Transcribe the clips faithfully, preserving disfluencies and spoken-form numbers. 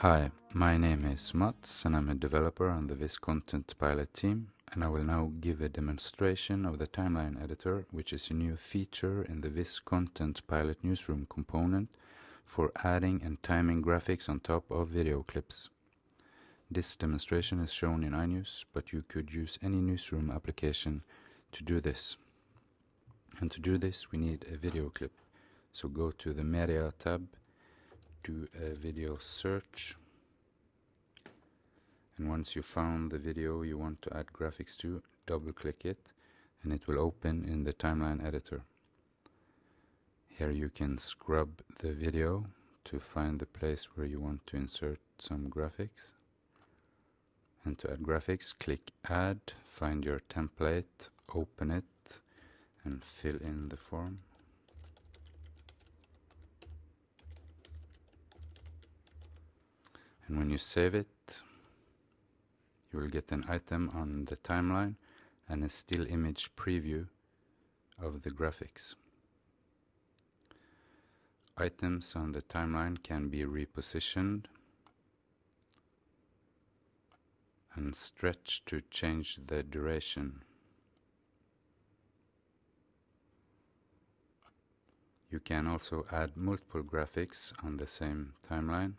Hi, my name is Mats and I'm a developer on the Viz Content Pilot team, and I will now give a demonstration of the Timeline Editor, which is a new feature in the Viz Content Pilot newsroom component for adding and timing graphics on top of video clips. This demonstration is shown in iNews, but you could use any newsroom application to do this. And to do this, we need a video clip. So go to the Media tab, do a video search, and once you found the video you want to add graphics to, double click it and it will open in the Timeline Editor. Here you can scrub the video to find the place where you want to insert some graphics, and to add graphics click Add, find your template, open it and fill in the form. And when you save it, you will get an item on the timeline and a still image preview of the graphics. Items on the timeline can be repositioned and stretched to change the duration. You can also add multiple graphics on the same timeline.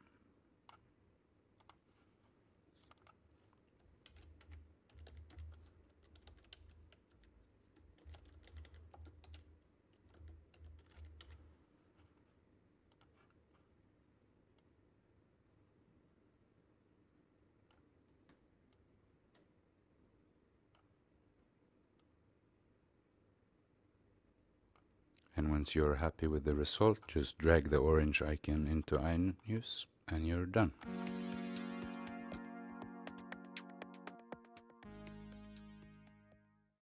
And once you're happy with the result, just drag the orange icon into iNews and you're done.